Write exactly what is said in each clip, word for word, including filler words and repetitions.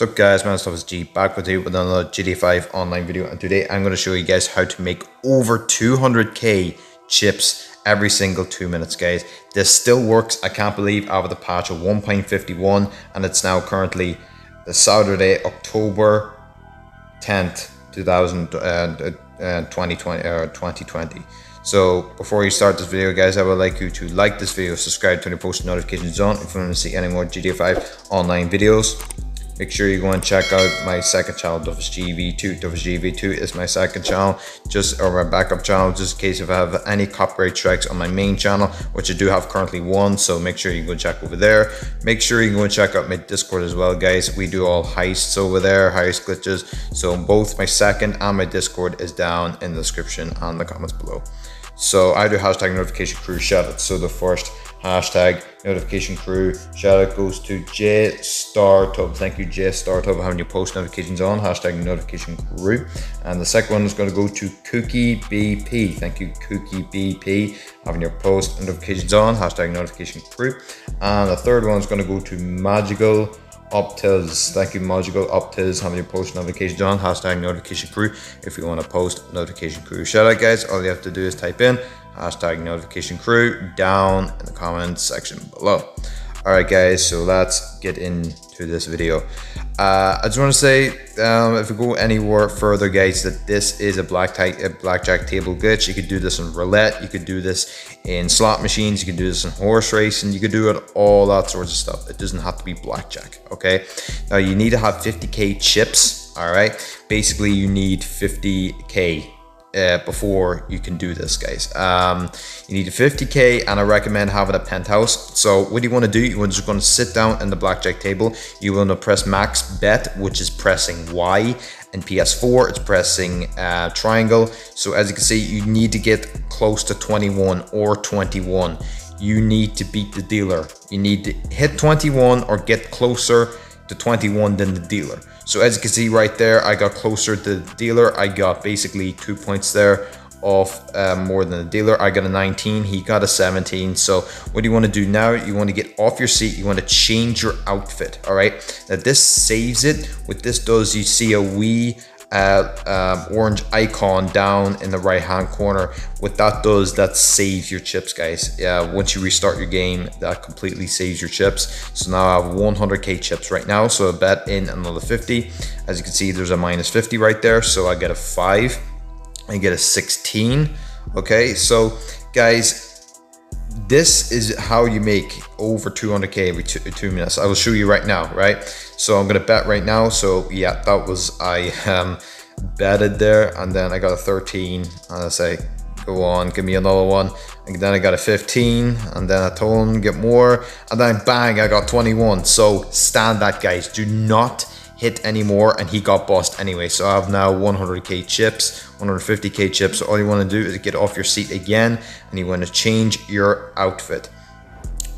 What's up guys, my name is Toughest G, back with you with another G T A five online video, and today I'm going to show you guys how to make over two hundred K chips every single two minutes guys. This still works, I can't believe, out of the patch of one point fifty-one, and it's now currently the Saturday, October tenth, two thousand twenty. So before you start this video guys, I would like you to like this video, subscribe, turn your post notifications on if you want to see any more G T A five online videos. Make sure you go and check out my second channel, Toughest G V two. Toughest G V two is my second channel, just or my backup channel, just in case if I have any copyright strikes on my main channel, which I do have currently one. So make sure you go check over there. Make sure you go and check out my Discord as well, guys. We do all heists over there, heist glitches. So both my second and my Discord is down in the description and the comments below. So I do hashtag notification crew shoutout. So the first hashtag notification crew shoutout goes to J Startup. Thank you, J Startup, for having your post notifications on. Hashtag notification crew. And the second one is going to go to Cookie B P. Thank you, Cookie B P, having your post notifications on. Hashtag notification crew. And the third one is going to go to magical Uptils. Thank you, magical Uptils, having your post notifications on. Hashtag notification crew. If you want to post notification crew shout out guys, all you have to do is type in hashtag notification crew down in the comments section below. All right guys, so let's get into this video. uh I just want to say, um if you go anywhere further guys, that this is a black tie a blackjack table glitch. You could do this in roulette, you could do this in slot machines, you could do this in horse racing, you could do it all that sorts of stuff. It doesn't have to be blackjack. Okay, now you need to have fifty K chips. All right, basically you need fifty K Uh, before you can do this guys. Um, you need a fifty K, and I recommend having a penthouse. So what do you want to do? You're just going to sit down in the blackjack table. You want to press max bet, which is pressing Y, and P S four it's pressing uh, triangle. So as you can see, you need to get close to twenty-one or twenty-one. You need to beat the dealer. You need to hit twenty-one or get closer to twenty-one than the dealer. So as you can see right there, I got closer to the dealer. I got basically two points there off uh, more than the dealer. I got a nineteen, he got a seventeen. So what do you want to do now? You want to get off your seat, you want to change your outfit. All right, now this saves it. What this does, you see a wee uh, um, orange icon down in the right hand corner. What that does, that saves your chips guys. Uh, once you restart your game, that completely saves your chips. So now I have one hundred K chips right now. So I bet in another fifty. As you can see, there's a minus fifty right there. So I get a five, I get a sixteen. Okay, so guys, this is how you make over two hundred K every two, two minutes. I will show you right now, right? So I'm gonna bet right now. So yeah, that was, I um, betted there, and then I got a thirteen, and I say, go on, give me another one. And then I got a fifteen, and then I told him, get more, and then bang, I got twenty-one. So stand that guys, do not hit anymore, and he got bossed anyway. So I have now one hundred K chips, one hundred fifty K chips. All you want to do is get off your seat again, and you want to change your outfit.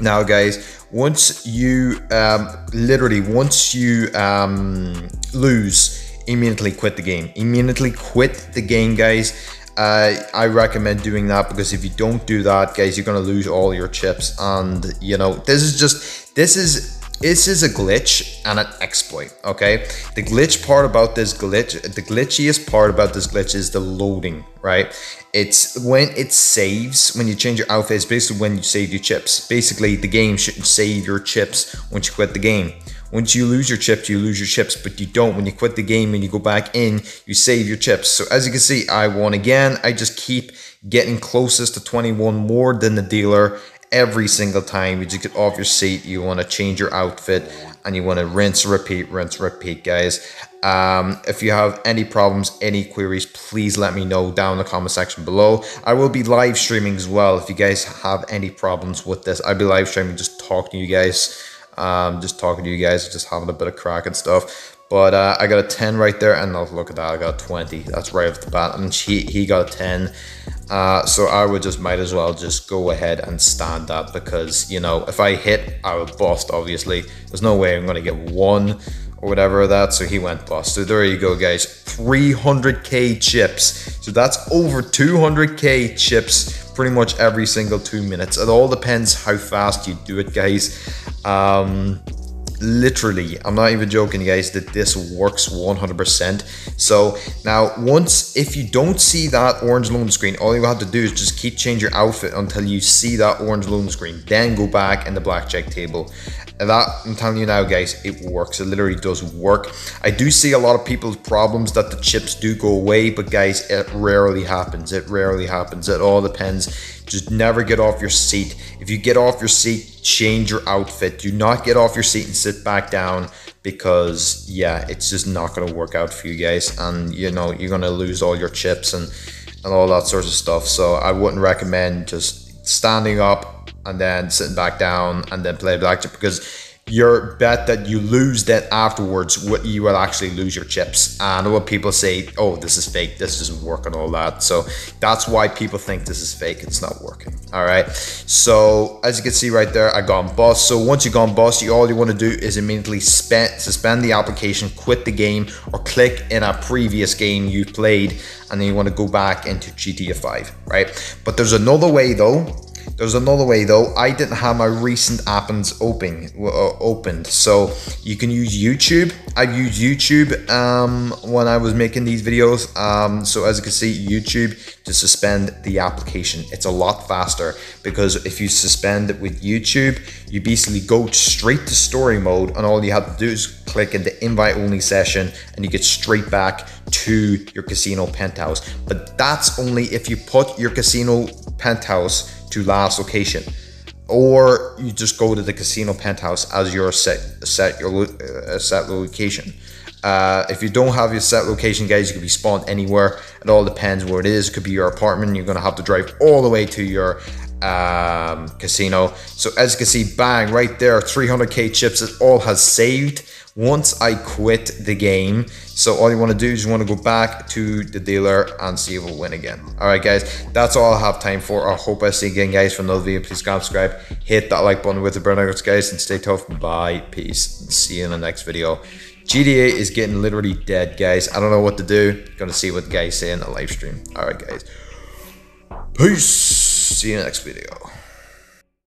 Now guys, once you um, literally once you um, lose, immediately quit the game. Immediately quit the game guys. Uh, I recommend doing that, because if you don't do that guys, you're going to lose all your chips. And you know, this is just, this is This is a glitch and an exploit, okay? The glitch part about this glitch, the glitchiest part about this glitch is the loading, right? It's when it saves, when you change your outfit, it's basically when you save your chips. Basically, the game shouldn't save your chips once you quit the game. Once you lose your chips, you lose your chips, but you don't. When you quit the game and you go back in, you save your chips. So as you can see, I won again. I just keep getting closest to twenty-one more than the dealer. Every single time you just get off your seat, you want to change your outfit, and you want to rinse, repeat, rinse, repeat guys. Um, if you have any problems, any queries, please let me know down in the comment section below. I will be live streaming as well. If you guys have any problems with this, I'll be live streaming, just talking to you guys, um, just talking to you guys, just having a bit of crack and stuff. But uh, I got a ten right there, and look at that, I got a twenty. That's right off the bat, and he, he got a ten. Uh, so I would just might as well just go ahead and stand that, because, you know, if I hit, I would bust, obviously. There's no way I'm going to get one or whatever that, so he went bust. So there you go, guys, three hundred K chips. So that's over two hundred K chips pretty much every single two minutes. It all depends how fast you do it, guys. Um... literally, I'm not even joking, guys, that this works one hundred percent. So now, once, if you don't see that orange loading screen, all you have to do is just keep changing your outfit until you see that orange loading screen, then go back in the blackjack table. And that, I'm telling you now, guys, it works. It literally does work. I do see a lot of people's problems that the chips do go away, but guys, it rarely happens. It rarely happens. It all depends. Just never get off your seat. If you get off your seat, change your outfit. Do not get off your seat and sit back down, because yeah, it's just not gonna work out for you guys. And you know, you're gonna lose all your chips and, and all that sorts of stuff. So I wouldn't recommend just standing up and then sitting back down and then play blackjack, because your bet that you lose that afterwards, you will actually lose your chips. And what people say, oh, this is fake, this doesn't work and all that. So that's why people think this is fake, it's not working. All right, so as you can see right there, I gone bust. So once you've gone bust, you all you want to do is immediately spend, suspend the application, quit the game, or click in a previous game you played, and then you want to go back into G T A five, right? But there's another way though. There's another way though. I didn't have my recent appends open, uh, opened, so you can use YouTube. I've used YouTube um, when I was making these videos. Um, so as you can see, YouTube to suspend the application. It's a lot faster, because if you suspend it with YouTube, you basically go straight to story mode, and all you have to do is click in the invite only session, and you get straight back to your casino penthouse. But that's only if you put your casino penthouse to last location, or you just go to the casino penthouse as your set set your uh, set location. Uh, if you don't have your set location, guys, you could be spawned anywhere. It all depends where it is. It could be your apartment. You're gonna have to drive all the way to your um, casino. So as you can see, bang, right there, three hundred K chips. It all has saved. Once I quit the game, so all you want to do is you want to go back to the dealer and see if we'll win again. All right, guys, that's all I have time for. I hope I see you again, guys, for another video. Please subscribe, hit that like button with the burnouts, guys, and stay tough. Bye, peace, and see you in the next video. G T A is getting literally dead, guys. I don't know what to do. Gonna see what the guys say in the live stream. All right, guys, peace. See you in the next video.